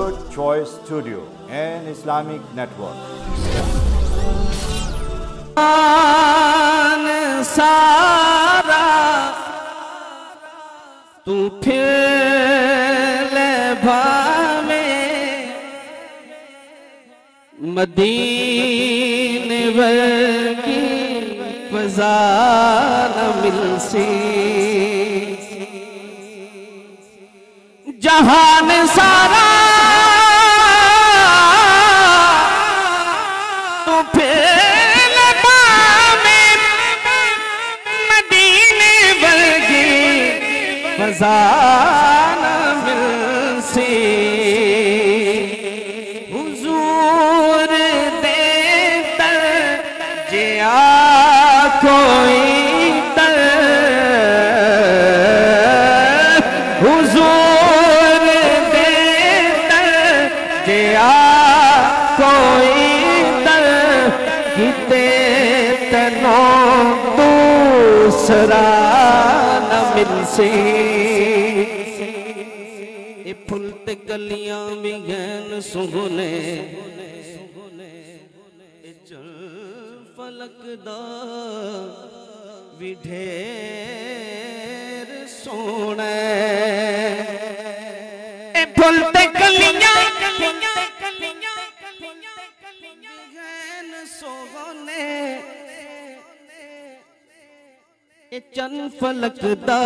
Good Choice Studio and Islamic Network. जाहान सारा तू फिर भावे मदीने की फ़ज़ा न मिल सी जहान सारा तू फिर भावे मदीने की फ़ज़ा न मिल सी हुजूर दे जिया कोई तर किते तनो दूसरा न मिल से फुलत गलियां में गैन सुहने चल फलक दा विढेर सोना फुलते गलियां गैन सोने चल फलक दा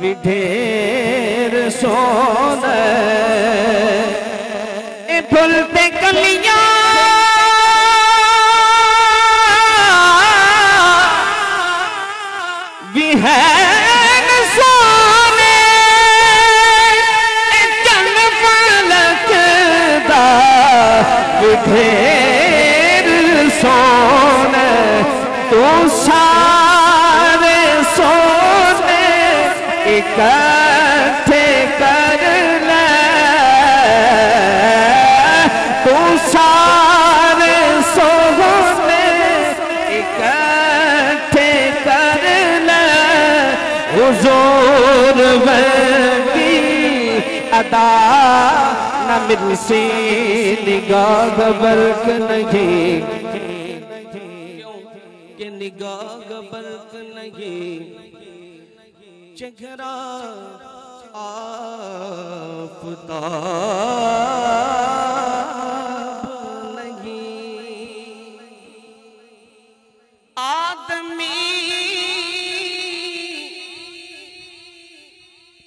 विढेर सोना फुलते गलियां विहन सोने चल फलक दा विढेर सोने तू सारे सोने इकट्ठे कर ले तू सारे सोने इकट्ठे कर ले हुजूर की अदा न मिल सी निगाह बल्क नहीं के निगाह बल्क नहीं चेहरा आफताब नहीं आदमी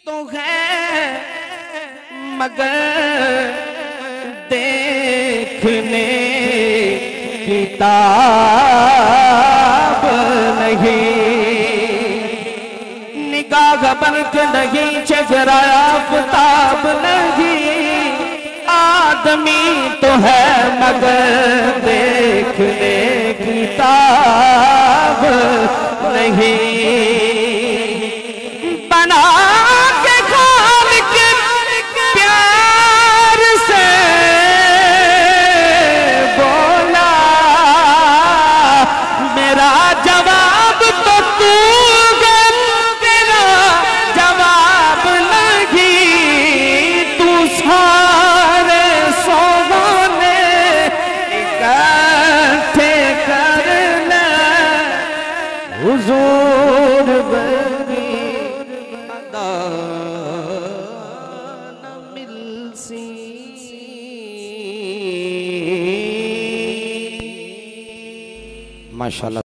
तो है मगर देखने किताब नहीं निगाह बल्क नहीं चेहरा आफताब नहीं आदमी तो है मगर देखने की ताब नहीं बना के खालिक प्यार से बोला मेरा जवाब हुजूर बनी अदा न मिल सी माशाल्लाह।